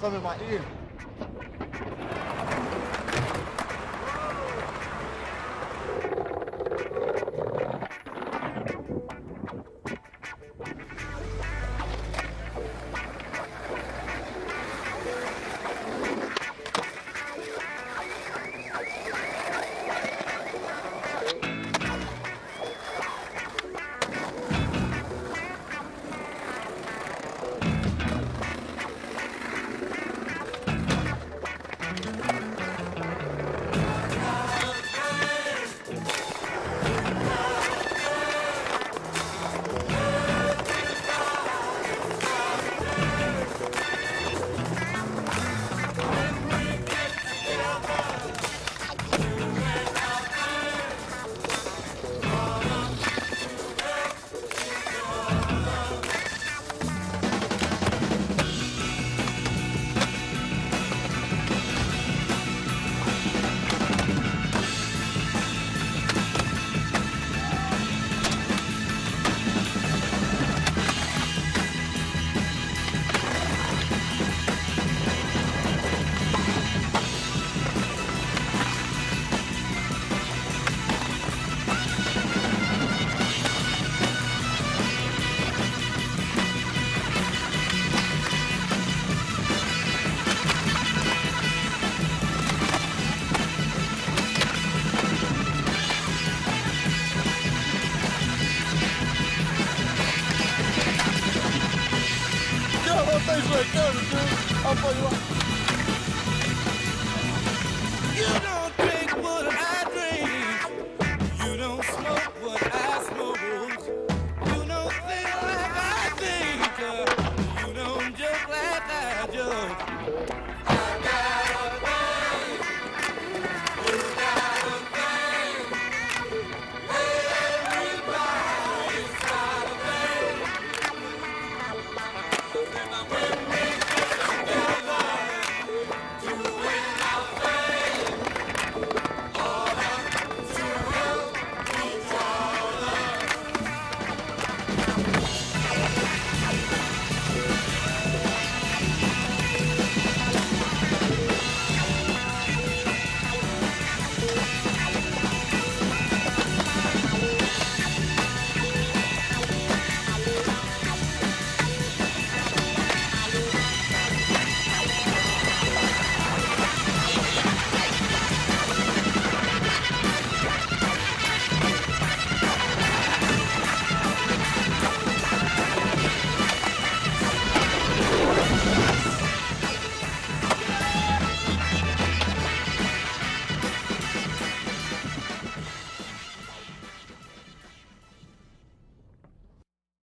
some in my ear. Thanks for coming, dude. I'll play you up.